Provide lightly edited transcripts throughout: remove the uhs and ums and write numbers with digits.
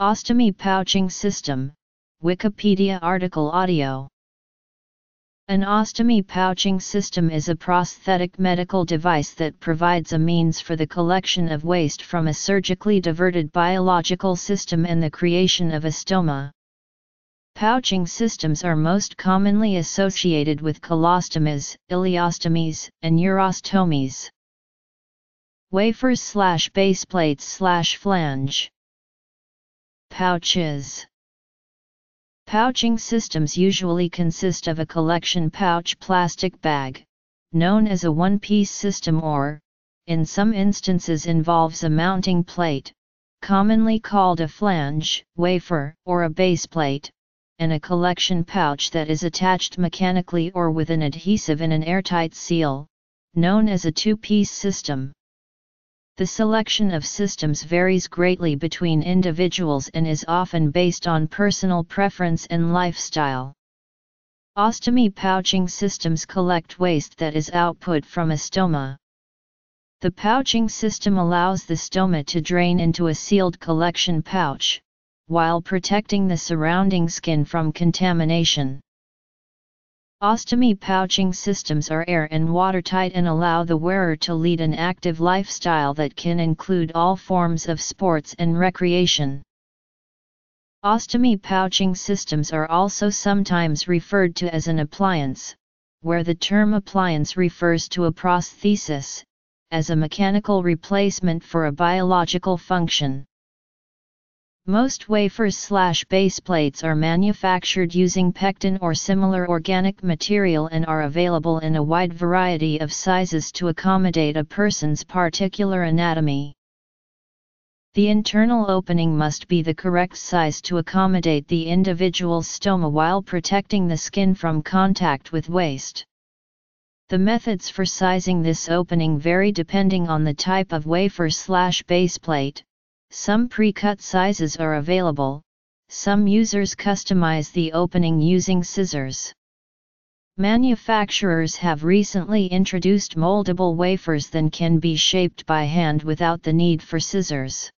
Ostomy pouching system, Wikipedia article audio. An ostomy pouching system is a prosthetic medical device that provides a means for the collection of waste from a surgically diverted biological system and the creation of a stoma. Pouching systems are most commonly associated with colostomies, ileostomies, and urostomies. Wafers/baseplates/flange. Pouches. Pouching systems usually consist of a collection pouch plastic bag, known as a one-piece system or, in some instances involves a mounting plate, commonly called a flange, wafer, or a baseplate, and a collection pouch that is attached mechanically or with an adhesive in an airtight seal, known as a two-piece system. The selection of systems varies greatly between individuals and is often based on personal preference and lifestyle. Ostomy pouching systems collect waste that is output from a stoma. The pouching system allows the stoma to drain into a sealed collection pouch, while protecting the surrounding skin from contamination. Ostomy pouching systems are air and watertight and allow the wearer to lead an active lifestyle that can include all forms of sports and recreation. Ostomy pouching systems are also sometimes referred to as an appliance, where the term appliance refers to a prosthesis, as a mechanical replacement for a biological function. Most wafers/baseplates are manufactured using pectin or similar organic material and are available in a wide variety of sizes to accommodate a person's particular anatomy. The internal opening must be the correct size to accommodate the individual's stoma while protecting the skin from contact with waste. The methods for sizing this opening vary depending on the type of wafer/baseplate. Some pre-cut sizes are available, some users customize the opening using scissors. Manufacturers have recently introduced moldable wafers that can be shaped by hand without the need for scissors.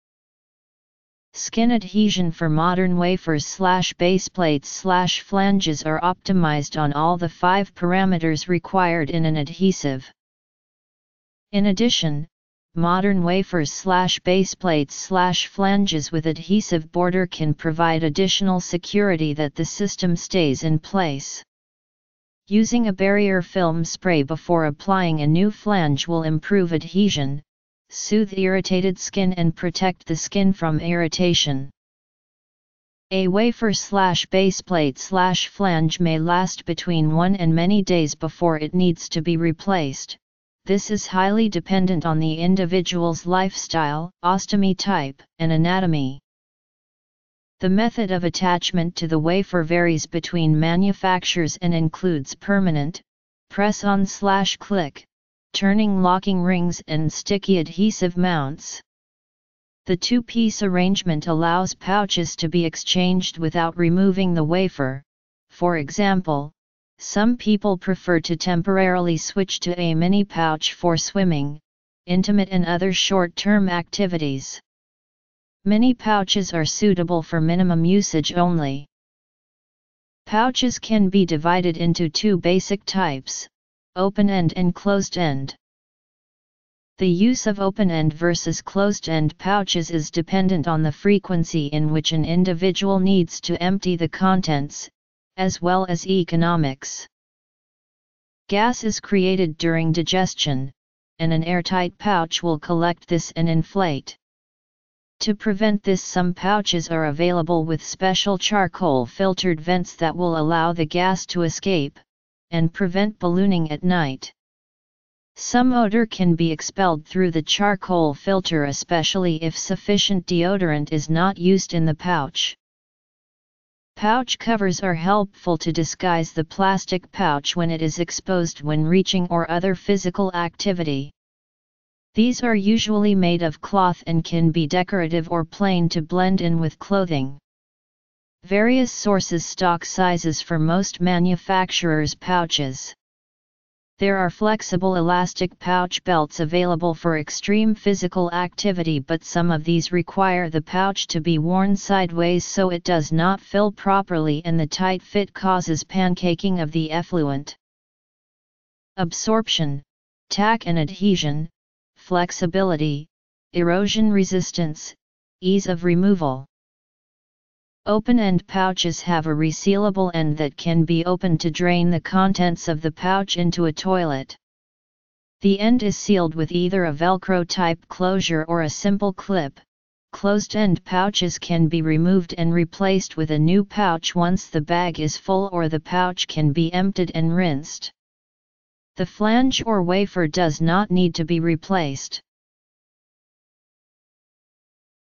Skin adhesion for modern wafers/baseplates/flanges are optimized on all the 5 parameters required in an adhesive. In addition, modern wafers/baseplates/flanges with adhesive border can provide additional security that the system stays in place. Using a barrier film spray before applying a new flange will improve adhesion, soothe irritated skin and protect the skin from irritation. A wafer/baseplate/flange may last between 1 and many days before it needs to be replaced. This is highly dependent on the individual's lifestyle, ostomy type, and anatomy. The method of attachment to the wafer varies between manufacturers and includes permanent, press-on/click, turning locking rings and sticky adhesive mounts. The two-piece arrangement allows pouches to be exchanged without removing the wafer, for example, some people prefer to temporarily switch to a mini pouch for swimming, intimate and other short-term activities. Mini pouches are suitable for minimum usage only. Pouches can be divided into 2 basic types, open-end and closed-end. The use of open-end versus closed-end pouches is dependent on the frequency in which an individual needs to empty the contents, as well as economics. Gas is created during digestion, and an airtight pouch will collect this and inflate. To prevent this, some pouches are available with special charcoal-filtered vents that will allow the gas to escape, and prevent ballooning at night. Some odor can be expelled through the charcoal filter, especially if sufficient deodorant is not used in the pouch. Pouch covers are helpful to disguise the plastic pouch when it is exposed when reaching or other physical activity. These are usually made of cloth and can be decorative or plain to blend in with clothing. Various sources stock sizes for most manufacturers' pouches. There are flexible elastic pouch belts available for extreme physical activity, but some of these require the pouch to be worn sideways so it does not fill properly, and the tight fit causes pancaking of the effluent. Absorption, tack and adhesion, flexibility, erosion resistance, ease of removal. Open-end pouches have a resealable end that can be opened to drain the contents of the pouch into a toilet. The end is sealed with either a Velcro-type closure or a simple clip. Closed-end pouches can be removed and replaced with a new pouch once the bag is full, or the pouch can be emptied and rinsed. The flange or wafer does not need to be replaced.